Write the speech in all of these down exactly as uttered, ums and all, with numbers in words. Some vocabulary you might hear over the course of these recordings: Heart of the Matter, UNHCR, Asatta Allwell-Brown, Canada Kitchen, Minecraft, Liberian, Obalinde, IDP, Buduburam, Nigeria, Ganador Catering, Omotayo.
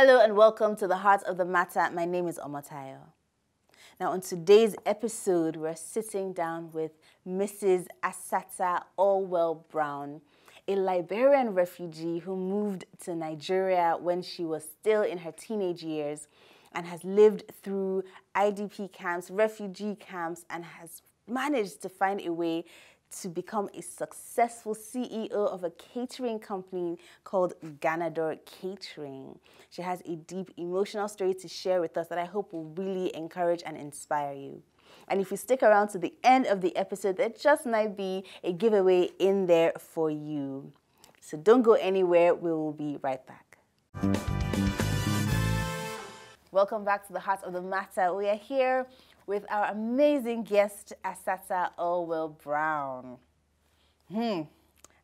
Hello and welcome to the Heart of the Matter. My name is Omotayo. Now on today's episode, we're sitting down with Missus Asatta Allwell-Brown, a Liberian refugee who moved to Nigeria when she was still in her teenage years and has lived through I D P camps, refugee camps, and has managed to find a way to become a successful C E O of a catering company called Ganador Catering. She has a deep emotional story to share with us that I hope will really encourage and inspire you. And if you stick around to the end of the episode, there just might be a giveaway in there for you. So don't go anywhere, we will be right back. Welcome back to the Heart of the Matter. We are here with our amazing guest, Asatta Allwell-Brown. Hmm,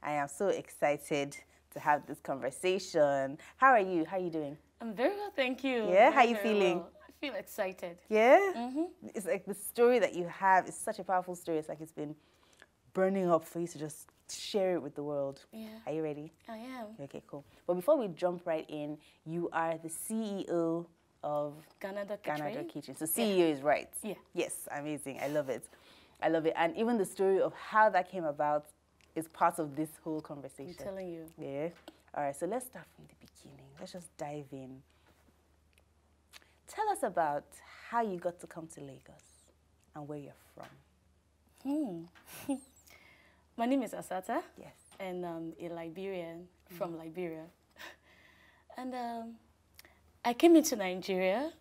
I am so excited to have this conversation. How are you? How are you doing? I'm very well, thank you. Yeah, how are you feeling? Well. I feel excited. Yeah? Mm-hmm. It's like the story that you have is such a powerful story. It's like it's been burning up for you to just share it with the world. Yeah. Are you ready? I am. Okay, cool. But before we jump right in, you are the C E O of Canada Kitchen. Kitchen. So C E O yeah. is right. Yeah. Yes, amazing. I love it. I love it. And even the story of how that came about is part of this whole conversation. I'm telling you. Yeah. All right, so let's start from the beginning. Let's just dive in. Tell us about how you got to come to Lagos and where you're from. Hmm. My name is Asatta. Yes. And I'm a Liberian mm. from Liberia. And um, I came into Nigeria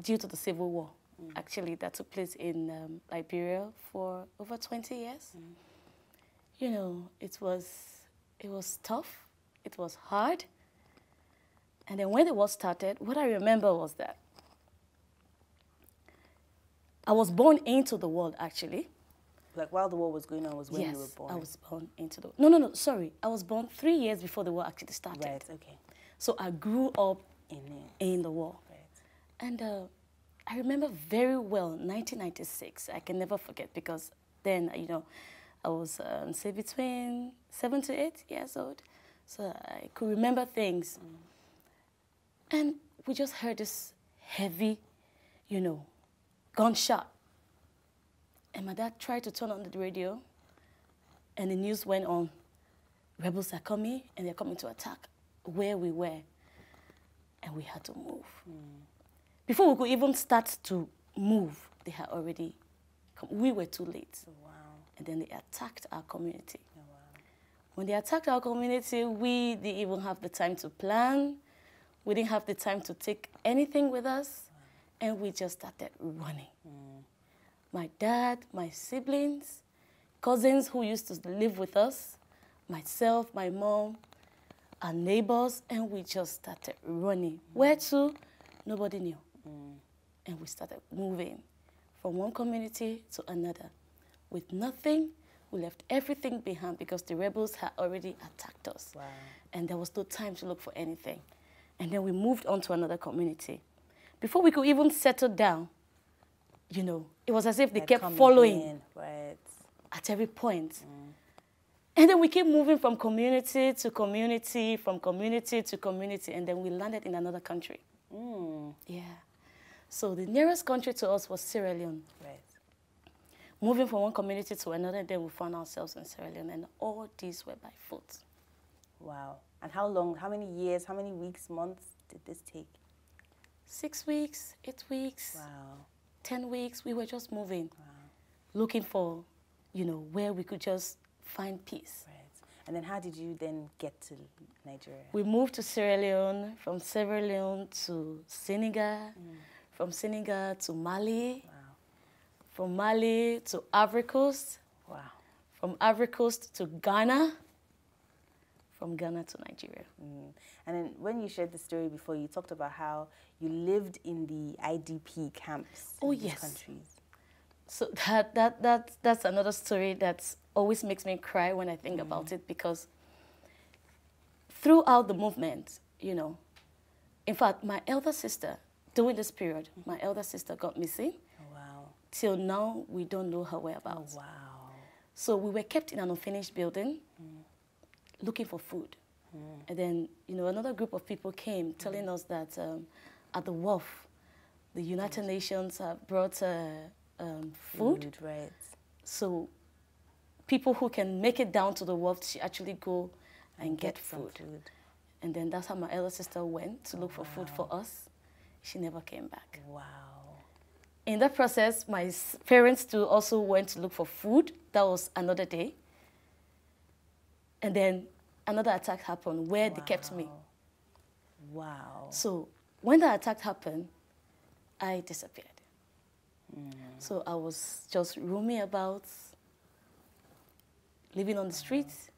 due to the civil war, mm. actually, that took place in um, Liberia for over twenty years. Mm. You know, it was, it was tough, it was hard. And then when the war started, what I remember was that I was born into the world, actually. Like while the war was going on was when yes, you were born? Yes, I was born into the... No, no, no, sorry. I was born three years before the war actually started. Right, okay. So I grew up in, in the war. Right. And uh, I remember very well, nineteen ninety-six. I can never forget because then, you know, I was, um, say, between seven to eight years old. So I could remember things. Mm. And we just heard this heavy, you know, gunshot. And my dad tried to turn on the radio, and the news went on. Rebels are coming, and they're coming to attack where we were. And we had to move. Mm. Before we could even start to move, they had already come. We were too late. Oh, wow. And then they attacked our community. Oh, wow. When they attacked our community, we didn't even have the time to plan. We didn't have the time to take anything with us. And we just started running. Mm. My dad, my siblings, cousins who used to live with us, myself, my mom, our neighbors, and we just started running. Mm. Where to? Nobody knew. Mm. And we started moving from one community to another. With nothing, we left everything behind because the rebels had already attacked us. Wow. And there was no time to look for anything. And then we moved on to another community. Before we could even settle down, you know, it was as if they kept following at every point. Mm. And then we kept moving from community to community, from community to community, and then we landed in another country. Mm. Yeah. So the nearest country to us was Sierra Leone. Right. Moving from one community to another, then we found ourselves in Sierra Leone, and all these were by foot. Wow. And how long, how many years, how many weeks, months did this take? Six weeks, eight weeks, wow. ten weeks. We were just moving, wow. looking for, you know, where we could just find peace. Right. And then how did you then get to Nigeria? We moved to Sierra Leone, from Sierra Leone to Senegal, mm. from Senegal to Mali, wow. from Mali to Ivory Coast, wow. from Ivory Coast to Ghana, from Ghana to Nigeria. Mm. And then when you shared the story before, you talked about how you lived in the I D P camps oh, in these yes. countries. So that, that, that, that's another story that always makes me cry when I think mm. about it, because throughout the movement, you know, in fact, my elder sister, during this period, my elder sister got missing. Wow. Till now, we don't know her whereabouts. Oh, wow. So we were kept in an unfinished building, mm. looking for food. Mm. Mm. And then, you know, another group of people came telling mm. us that um, at the wharf, the United right. Nations have brought uh, um, food. food right. So people who can make it down to the wharf should actually go and, and get, get food. food. And then that's how my elder sister went to look wow. for food for us. She never came back. Wow. In that process, my parents too also went to look for food. That was another day. And then another attack happened where wow. they kept me. Wow. So when the attack happened, I disappeared. Mm. So I was just roaming about, living on the streets,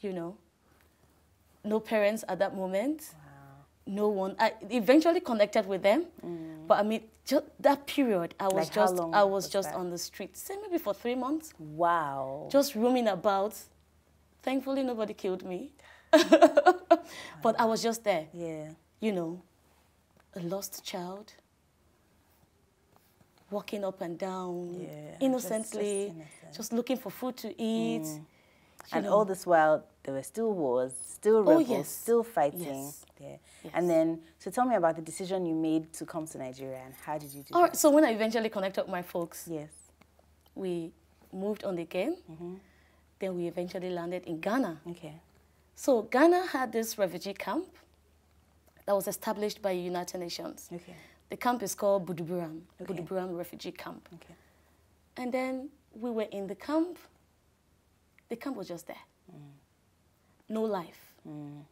you know. No parents at that moment. Wow. No one. I eventually connected with them, mm. but I mean, just that period, I was like just, I was, was just that? on the streets. Say maybe for three months. Wow. Just roaming about. Thankfully, nobody killed me, but I was just there. Yeah. You know, a lost child. Walking up and down, yeah, innocently, just, just, innocent. just looking for food to eat. Mm. And know. all this while, there were still wars, still rebels, oh, yes. still fighting. Yes. Yeah. Yes. And then, so tell me about the decision you made to come to Nigeria and how did you do all that? Right, so when I eventually connected with my folks, yes, we moved on again. Mm-hmm. Then we eventually landed in Ghana. Okay. So Ghana had this refugee camp that was established by the United Nations. Okay. The camp is called Buduburam, okay. Buduburam Refugee Camp. Okay. And then we were in the camp. The camp was just there. Mm. No life. Mm.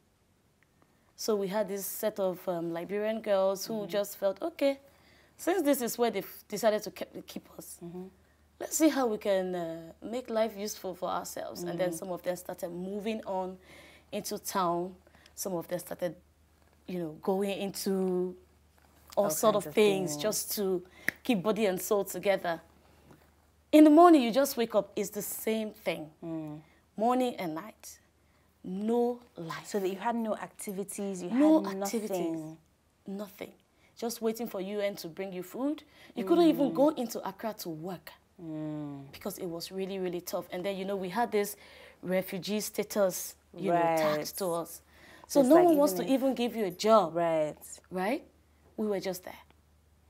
So we had this set of um, Liberian girls who mm. just felt, okay, since this is where they've decided to keep, keep us, mm-hmm. let's see how we can uh, make life useful for ourselves. Mm-hmm. And then some of them started moving on into town. Some of them started, you know, going into all, all sort of, of things, things just to keep body and soul together. In the morning, you just wake up, it's the same thing. Mm. Morning and night, no life. So that you had no activities, you no had activities, nothing. Nothing. Just waiting for U N to bring you food. You mm. couldn't even go into Accra to work mm. because it was really, really tough. And then, you know, we had this refugee status, you right. know, taxed to us. So it's no like one wants to even give you a job. Right. Right? We were just there.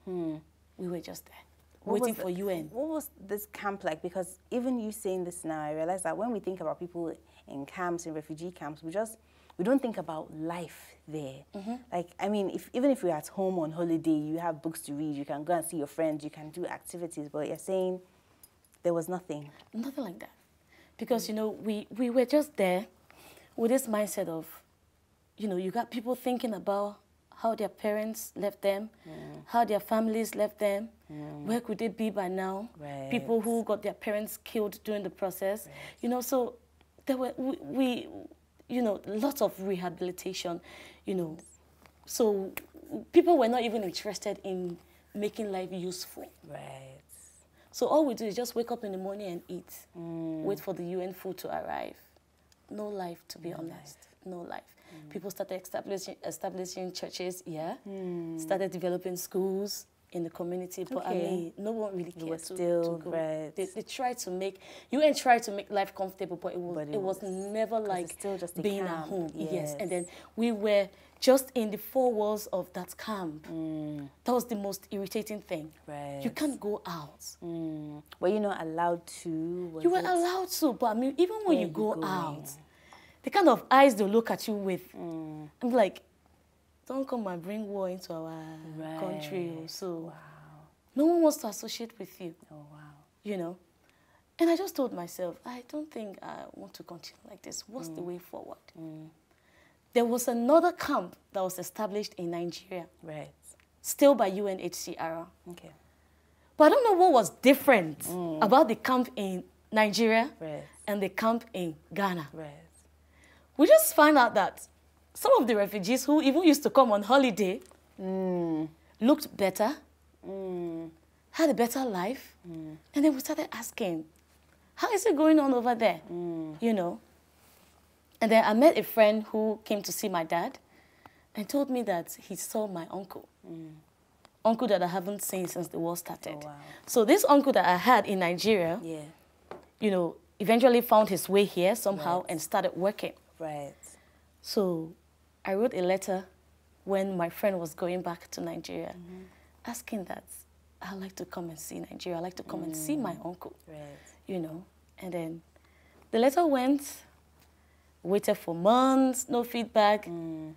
Hmm. We were just there, what waiting the, for U N. What was this camp like? Because even you saying this now, I realize that when we think about people in camps, in refugee camps, we just, we don't think about life there. Mm-hmm. Like, I mean, if, even if you're at home on holiday, you have books to read, you can go and see your friends, you can do activities, but you're saying there was nothing. Nothing like that. Because, you know, we, we were just there with this mindset of, you know, you got people thinking about how their parents left them, mm. how their families left them, mm. where could they be by now? Right. People who got their parents killed during the process. Right. You know, so there were, we, we, you know, lots of rehabilitation, you know. So people were not even interested in making life useful. Right. So all we do is just wake up in the morning and eat, mm. wait for the U N food to arrive. No life, to be no honest, life. no life. Mm. People started establishing, establishing churches, yeah. Mm. Started developing schools in the community, but okay. I mean, no one really cared to, still to go. Right. They, they tried to make, U N tried to make life comfortable, but it was, but it it was, was never like still just being camp. at home. Yes. yes, and then we were just in the four walls of that camp. Mm. That was the most irritating thing. Right. You can't go out. Mm. Were you not allowed to? Was you were it? allowed to, but I mean, even when Where you go you out, the kind of eyes they look at you with, mm. I'm like, don't come and bring war into our right. country. So wow. no one wants to associate with you. Oh, wow. You know? And I just told myself, I don't think I want to continue like this. What's mm. the way forward? Mm. There was another camp that was established in Nigeria. Right. Still by U N H C R. Okay. But I don't know what was different mm. about the camp in Nigeria right. and the camp in Ghana. Right. We just found out that some of the refugees who even used to come on holiday mm. looked better, mm. had a better life. Mm. And then we started asking, how is it going on over there? Mm. You know? And then I met a friend who came to see my dad and told me that he saw my uncle. Mm. Uncle that I haven't seen since the war started. Oh, wow. So this uncle that I had in Nigeria, yeah. you know, eventually found his way here somehow right. and started working. Right. So I wrote a letter when my friend was going back to Nigeria, mm-hmm. asking that I'd like to come and see Nigeria. I'd like to come mm. and see my uncle, right. you know. And then the letter went, waited for months, no feedback. Mm.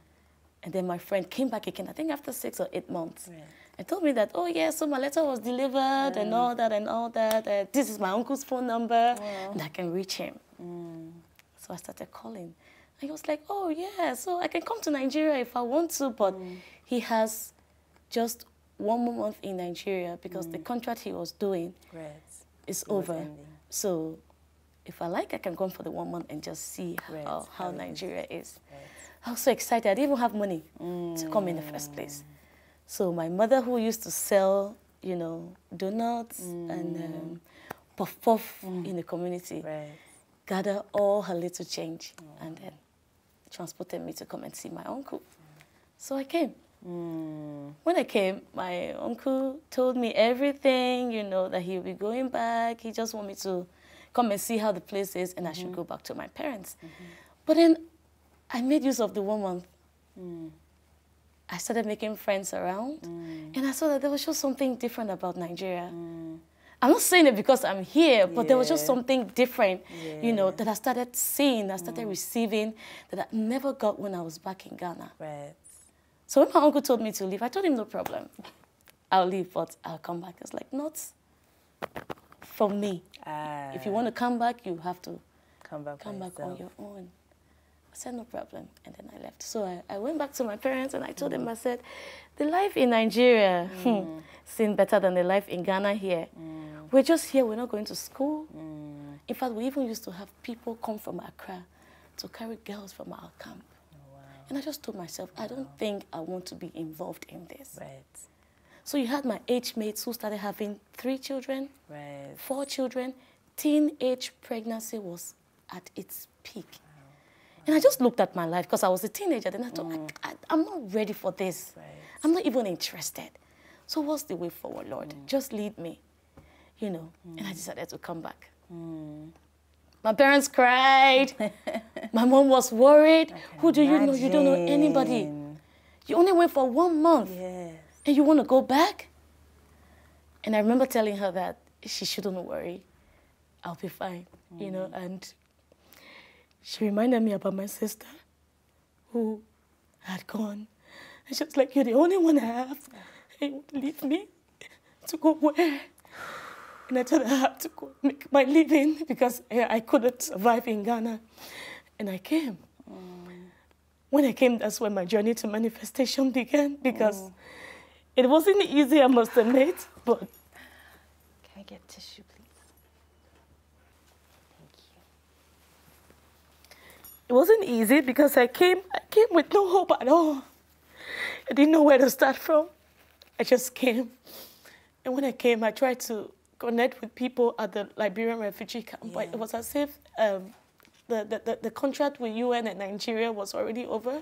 And then my friend came back again, I think after six or eight months, right. and told me that, oh yeah, so my letter was delivered mm. and all that and all that. Uh, this is my uncle's phone number, yeah. and I can reach him. Mm. So I started calling. And he was like, oh yeah, so I can come to Nigeria if I want to, but mm. he has just one more month in Nigeria because mm. the contract he was doing right. is it over. So if I like, I can come for the one month and just see right. how, how right. Nigeria is. Right. I was so excited. I didn't even have money mm. to come in the first place. So my mother, who used to sell, you know, donuts mm. and um, puff puff mm. in the community, right. gathered all her little change mm. and then transported me to come and see my uncle. Mm. So I came. Mm. When I came, my uncle told me everything, you know, that he'll be going back. He just wanted me to come and see how the place is and mm-hmm. I should go back to my parents. Mm-hmm. But then I made use of the one month. Mm. I started making friends around mm. and I saw that there was just something different about Nigeria. Mm. I'm not saying it because I'm here, but yeah. there was just something different, yeah. you know, that I started seeing, I started mm. receiving, that I never got when I was back in Ghana. Right. So when my uncle told me to leave, I told him, no problem. I'll leave, but I'll come back. It's like, not from me. Ah. If you want to come back, you have to come back, come back on your own. I said, no problem. And then I left. So I, I went back to my parents and I told mm. them, I said, the life in Nigeria mm. seemed better than the life in Ghana here. Mm. We're just here. We're not going to school. Mm. In fact, we even used to have people come from Accra to carry girls from our camp. And I just told myself, wow. I don't think I want to be involved in this. Right. So you had my age mates who started having three children, right. four children. Teenage pregnancy was at its peak. Wow. Wow. And I just looked at my life because I was a teenager. Then I thought, mm. I, I, I'm not ready for this. Right. I'm not even interested. So what's the way forward, Lord? Mm. Just lead me, you know. Mm. And I decided to come back. Mm. My parents cried. My mom was worried. Who do you know? You don't know anybody. You only went for one month. Yes. And you want to go back? And I remember telling her that she shouldn't worry. I'll be fine, mm. you know. And she reminded me about my sister who had gone. And she was like, you're the only one I have. And you want to leave me to go where? And I told her I had to go make my living because I couldn't survive in Ghana. And I came. Mm. When I came, that's when my journey to manifestation began because mm. it wasn't easy, I must admit, but... Can I get tissue, please? Thank you. It wasn't easy because I came, I came with no hope at all. I didn't know where to start from. I just came. And when I came, I tried to connect with people at the Liberian refugee camp. Yeah. But it was as if um, the, the, the contract with U N and Nigeria was already over.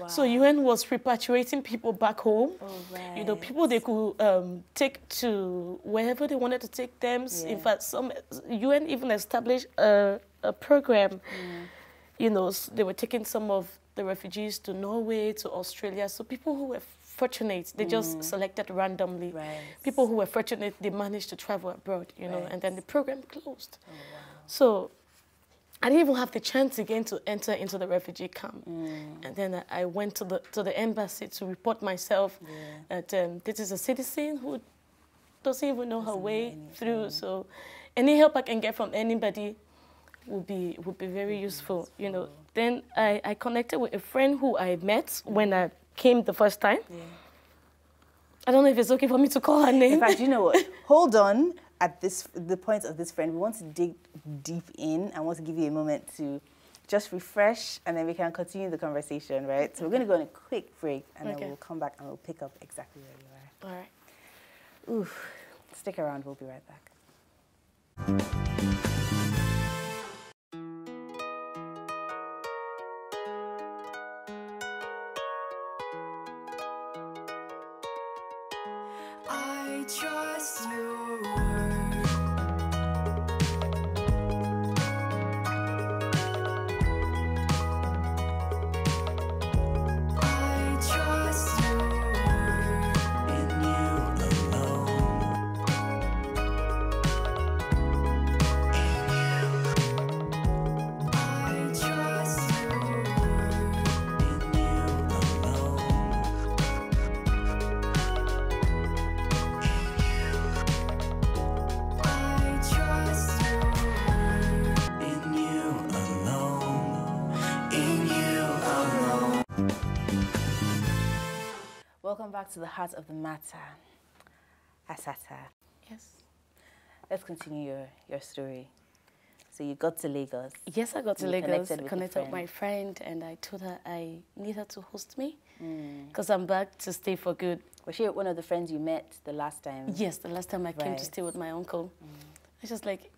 Wow. So U N was repatriating people back home. Oh, right. You know, people they could um, take to wherever they wanted to take them. Yeah. In fact, some U N even established a, a program. Mm. You know, they were taking some of the refugees to Norway, to Australia. So people who were fortunate, they just mm. selected randomly. Right. People who were fortunate, they managed to travel abroad, you right. know, and then the program closed. Oh, wow. So I didn't even have the chance again to enter into the refugee camp. Mm. And then I went to the, to the embassy to report myself yeah. that um, this is a citizen who doesn't even know doesn't her way anything. through. So any help I can get from anybody would be, would be very mm, useful, useful, you know. Then I, I connected with a friend who I met mm. when I came the first time. Yeah. I don't know if it's okay for me to call her name. In fact, you know what? Hold on at this the point of this friend. We want to dig deep in. I want to give you a moment to just refresh and then we can continue the conversation, right? So okay. we're going to go on a quick break and okay. then we'll come back and we'll pick up exactly where you are. All right. Ooh, stick around. We'll be right back. Trust your word. Welcome back to the Heart of the Matter, Asatta. Yes. Let's continue your, your story. So you got to Lagos. Yes, I got to Lagos. Connected with, connected with my friend, and I told her I need her to host me because mm. I'm back to stay for good. Was she one of the friends you met the last time? Yes, the last time I right. came to stay with my uncle. Mm. I was just like,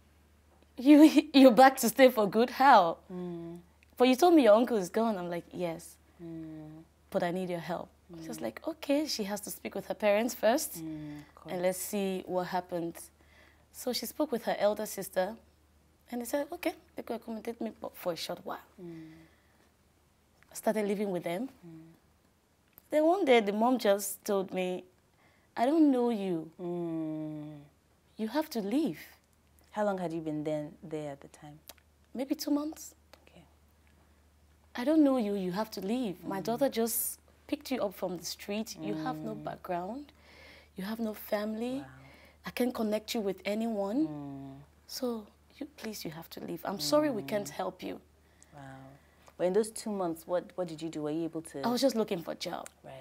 you, you're back to stay for good? How? Mm. But you told me your uncle is gone. I'm like, yes, mm. but I need your help. Mm. She was like, okay, she has to speak with her parents first, mm, and let's see what happens. So she spoke with her elder sister, and they said, okay, they could accommodate me for a short while. Mm. I started living with them. Mm. Then one day, the mom just told me, I don't know you. Mm. You have to leave. How long had you been then, there at the time? Maybe two months. Okay. I don't know you. You have to leave. Mm. My daughter just picked you up from the street. Mm. You have no background. You have no family. Wow. I can't connect you with anyone. Mm. So you, please, you have to leave. I'm mm. sorry we can't help you. Wow. Well, in those two months, what, what did you do? Were you able to... I was just looking for a job. Right.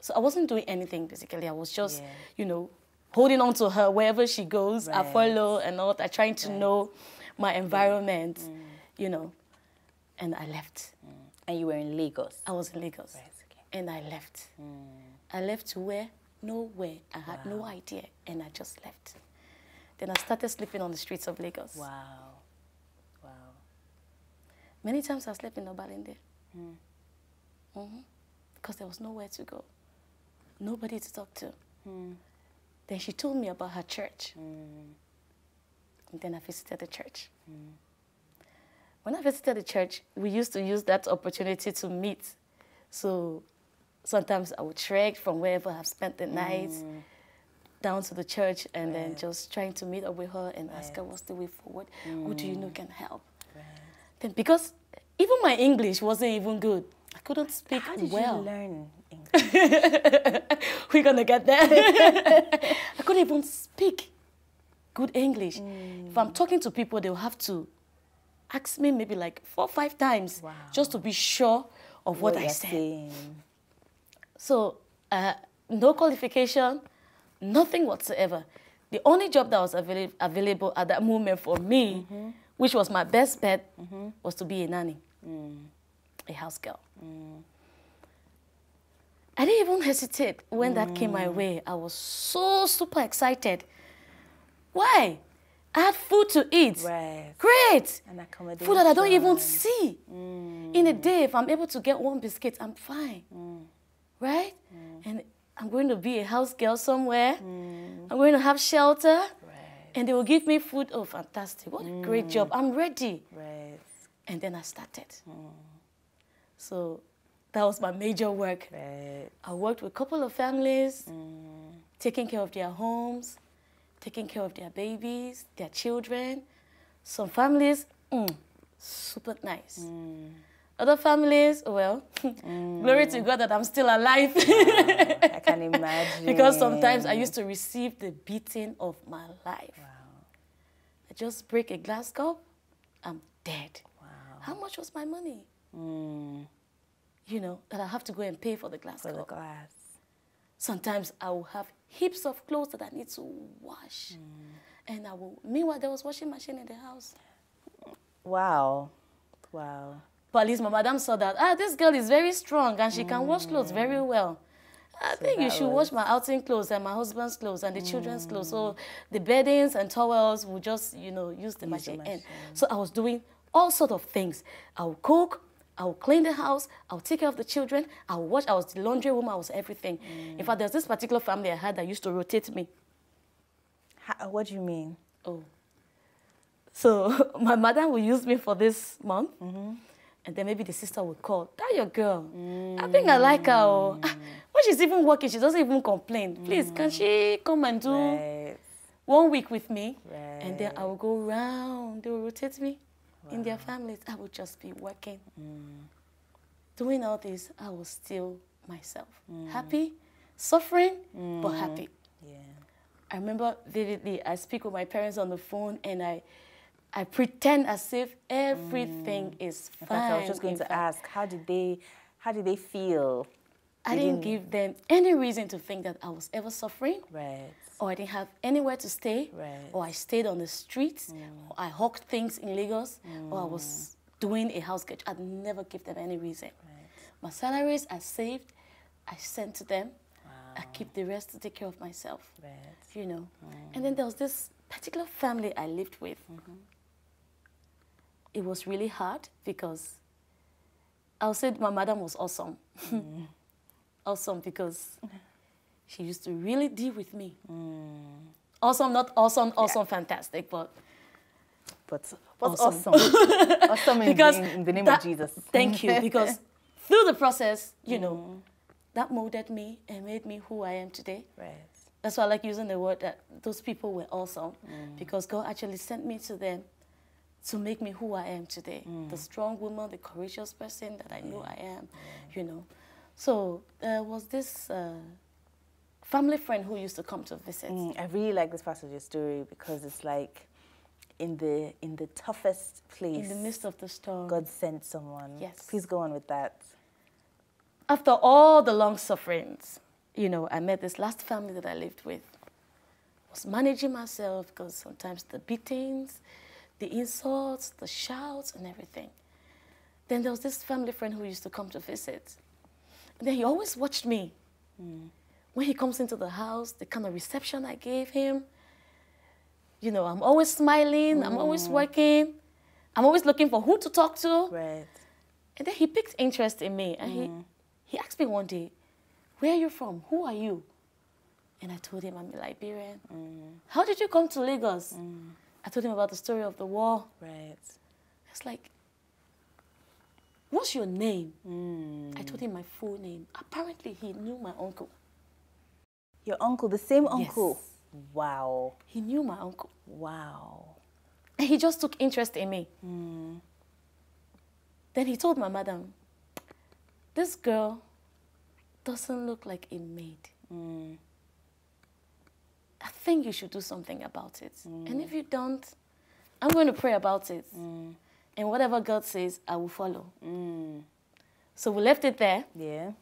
So I wasn't doing anything, basically. I was just, yeah. you know, holding on to her wherever she goes. Right. I follow and all that, trying to right. know my environment, mm. you know. And I left. Mm. And you were in Lagos? I was in Lagos. Right. Okay. And I left. Mm. I left to where? Nowhere. I had wow. no idea, and I just left. Then I started sleeping on the streets of Lagos. Wow. Wow. Many times I slept in Obalinde. Mm. Mm-hmm. Because there was nowhere to go. Nobody to talk to. Mm. Then she told me about her church. Mm. And then I visited the church. Mm. When I visited the church, we used to use that opportunity to meet. So sometimes I would trek from wherever I've spent the mm. night down to the church, and right. then just trying to meet up with her and right. ask her what's the way forward, mm. who do you know can help. Right. Then because even my English wasn't even good. I couldn't speak well. How did well. you learn English? We're going to get there. I couldn't even speak good English. Mm. If I'm talking to people, they'll have to ask me maybe like four or five times wow. just to be sure of what, what I said. Saying. So uh, no qualification, nothing whatsoever. The only job that was avail available at that moment for me, mm-hmm. which was my best bet, mm-hmm. was to be a nanny, mm. a house girl. Mm. I didn't even hesitate when mm. that came my way. I was so super excited. Why? I had food to eat. Right. Great. And accommodation. Food that I don't even see. Mm. In a day, if I'm able to get one biscuit, I'm fine. Mm. Right? Mm. And I'm going to be a house girl somewhere. Mm. I'm going to have shelter. Right. And they will give me food. Oh, fantastic. What mm. a great job. I'm ready. Right. And then I started. Mm. So that was my major work. Right. I worked with a couple of families, mm. taking care of their homes, taking care of their babies, their children. Some families, mm, super nice. Mm. Other families, well, mm. glory to God that I'm still alive. Wow, I can imagine. Because sometimes I used to receive the beating of my life. Wow. I just break a glass cup, I'm dead. Wow. How much was my money? Mm. You know, that I have to go and pay for the glass for cup. For the glass. Sometimes I will have heaps of clothes that I need to wash. Mm. And I will, meanwhile, there was washing machine in the house. Wow, wow. But at least my madam saw that, ah, this girl is very strong and she mm. can wash clothes very well. I so think you should was... wash my outing clothes and my husband's clothes and the mm. children's clothes. So the beddings and towels will just, you know, use the use machine. The machine. And so I was doing all sorts of things. I would cook, I would clean the house, I would take care of the children, I would wash, I was the laundry woman, I was everything. Mm. In fact, there's this particular family I had that used to rotate me. How, what do you mean? Oh. So my madam will use me for this month. Mm-hmm. And then maybe the sister would call, that your girl. Mm. I think I like her. Oh. When she's even working, she doesn't even complain. Please, mm. can she come and do right. one week with me? Right. And then I will go round. They will rotate me wow. in their families. I would just be working. Mm. Doing all this, I was still myself. Mm. Happy, suffering, mm. but happy. Yeah. I remember vividly, I speak with my parents on the phone, and I... I pretend as if everything mm. is fine. In fact, I was just going to ask, how did they, how did they feel? I didn't, didn't give them any reason to think that I was ever suffering. Right. Or I didn't have anywhere to stay. Right. Or I stayed on the streets. Mm. Or I hawked things in Lagos. Mm. Or I was doing a house catch. I'd never give them any reason. Right. My salaries I saved, I sent to them. Wow. I keep the rest to take care of myself. Right. You know. Mm. And then there was this particular family I lived with. Mm-hmm. It was really hard because I would say my madam was awesome. Mm. Awesome because she used to really deal with me. Mm. Awesome, not awesome, awesome, yeah. Fantastic, but... But what's awesome? Awesome, awesome in, because the, in the name that, of Jesus. Thank you, because through the process, you mm. know, that molded me and made me who I am today. Right. That's why I like using the word that those people were awesome, mm. because God actually sent me to them to make me who I am today. Mm. The strong woman, the courageous person that I know mm. I am, mm. you know. So there uh, was this uh, family friend who used to come to visit. Mm, I really like this part of your story because it's like in the in the toughest place. In the midst of the storm. God sent someone. Yes. Please go on with that. After all the long sufferings, you know, I met this last family that I lived with. I was managing myself because sometimes the beatings, the insults, the shouts and everything. Then there was this family friend who used to come to visit. And then he always watched me. Mm. When he comes into the house, the kind of reception I gave him, you know, I'm always smiling, mm. I'm always working, I'm always looking for who to talk to. Right. And then he picked interest in me and mm. he, he asked me one day, where are you from? Who are you? And I told him I'm a Liberian. Mm. How did you come to Lagos? Mm. I told him about the story of the war. Right. It's like, what's your name? Mm. I told him my full name. Apparently, he knew my uncle. Your uncle, the same uncle? Yes. Wow. He knew my uncle. Wow. And he just took interest in me. Mm. Then he told my madam, this girl doesn't look like a maid. Mm. I think you should do something about it. Mm. And if you don't, I'm going to pray about it. Mm. And whatever God says, I will follow. Mm. So we left it there. Yeah.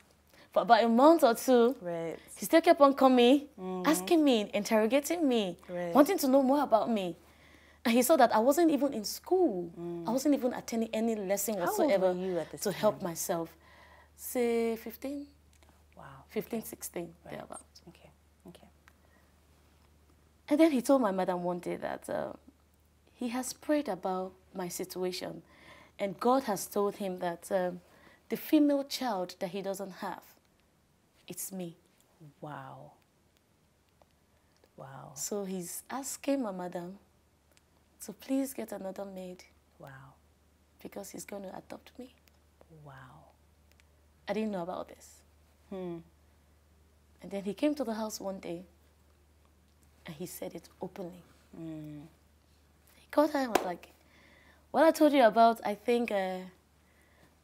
For about a month or two, right. He still kept on coming, mm. asking me, interrogating me, right. wanting to know more about me. And he saw that I wasn't even in school. Mm. I wasn't even attending any lesson How whatsoever old were you at this to time? Help myself. Say fifteen? Wow. fifteen, okay. sixteen, right. thereabout. Okay. Okay. And then he told my madam one day that uh, he has prayed about my situation, and God has told him that um, the female child that he doesn't have, it's me. Wow. Wow. So he's asking my madam to please get another maid. Wow. Because he's going to adopt me. Wow. I didn't know about this. Hmm. And then he came to the house one day, and he said it openly. Mm. He called her and was like, what I told you about, I think uh,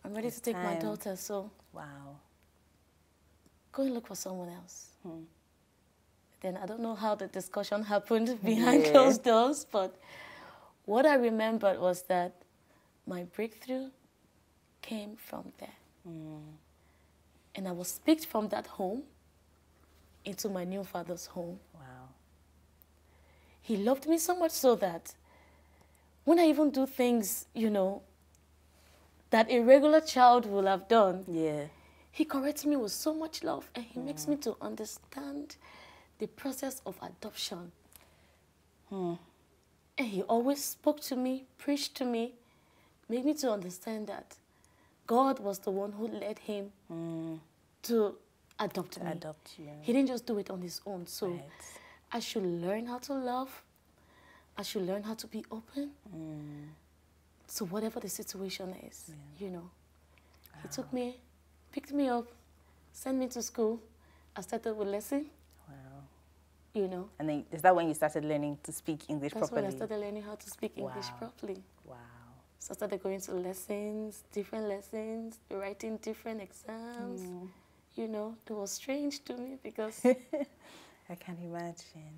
I'm ready it's to take time. My daughter, so wow. go and look for someone else. Hmm. Then I don't know how the discussion happened behind yeah. those doors, but what I remembered was that my breakthrough came from there. Hmm. And I was picked from that home into my new father's home. Wow. He loved me so much so that when I even do things, you know, that a regular child will have done, yeah. he corrects me with so much love and he mm. makes me to understand the process of adoption. Mm. And he always spoke to me, preached to me, made me to understand that God was the one who led him mm. to adopt to me. Adopt you. He didn't just do it on his own. So right. I should learn how to love. I should learn how to be open mm. to whatever the situation is, yeah. you know. Wow. He took me, picked me up, sent me to school. I started with lesson. Wow. You know. And then, is that when you started learning to speak English That's properly? That's when I started learning how to speak wow. English properly. Wow. So I started going to lessons, different lessons, writing different exams. Mm. You know, it was strange to me because... I can imagine.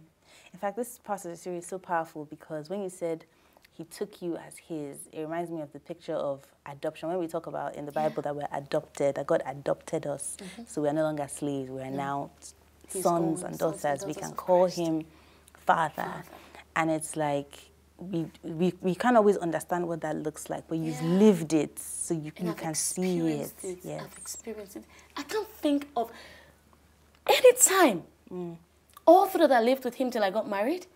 In fact, this part of the story is so powerful because when you said he took you as his. It reminds me of the picture of adoption. When we talk about in the Bible yeah. that we're adopted, that God adopted us. Mm-hmm. So we're no longer slaves. We're mm-hmm. now his sons and daughters. Sons and daughters. We can call him Father. Father. And it's like, we, we, we can't always understand what that looks like, but you've yeah. lived it, so you, you can see it. it. Yes. I've experienced it. I can't think of any time, mm. all through that I lived with him till I got married,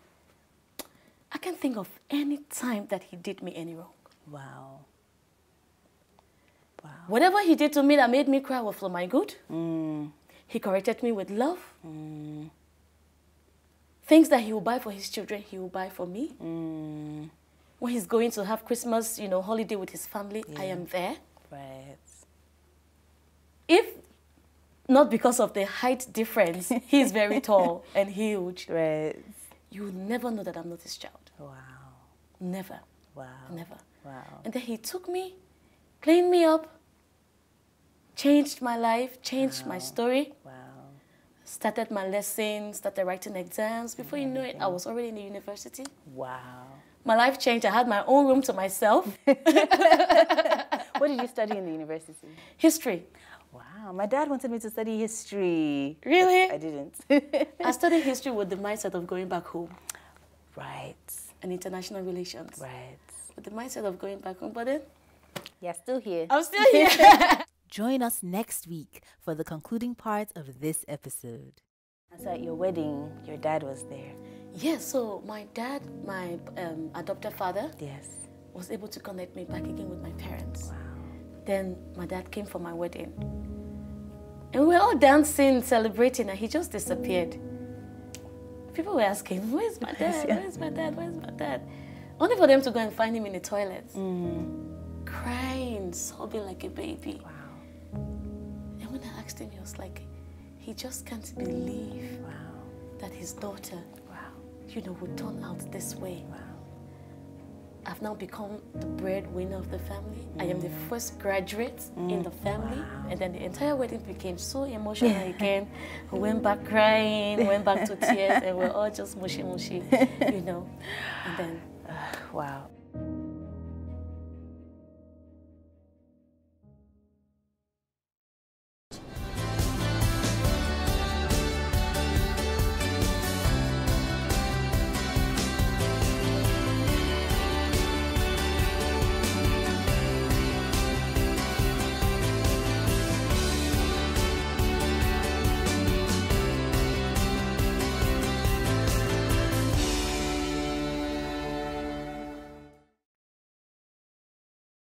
I can't think of any time that he did me any wrong. Wow. Wow. Whatever he did to me that made me cry was for my good. Mm. He corrected me with love. Mm. Things that he will buy for his children, he will buy for me. Mm. When he's going to have Christmas, you know, holiday with his family, yeah. I am there. Right. If not because of the height difference, he's very tall and huge. Right. You will never know that I'm not his child. Wow. Never. Wow. Never. Wow. And then he took me, cleaned me up, changed my life, changed wow. my story. Wow. Started my lessons, started writing exams. Before you knew it, I was already in the university. Wow. My life changed. I had my own room to myself. What did you study in the university? History. Wow. My dad wanted me to study history. Really? I didn't. I studied history with the mindset of going back home. Right. And international relations. Right. With the mindset of going back home. But then... You're still here. I'm still here. Join us next week for the concluding part of this episode. So at your wedding, your dad was there. Yes, yeah, so my dad, my um, adopted father, yes, was able to connect me back again with my parents. Wow. Then my dad came for my wedding. And we were all dancing, celebrating, and he just disappeared. People were asking, where's my dad? Where's my dad? Where's my dad? Only for them to go and find him in the toilets. Mm. Crying, sobbing like a baby. Wow. Him, he was like, he just can't believe wow. that his daughter, wow. you know, would turn out this way. Wow. I've now become the breadwinner of the family. Mm. I am the first graduate mm. in the family. Wow. And then the entire wedding became so emotional yeah. again. We went back crying, went back to tears, and we're all just mushy mushy, you know. And then, uh, wow.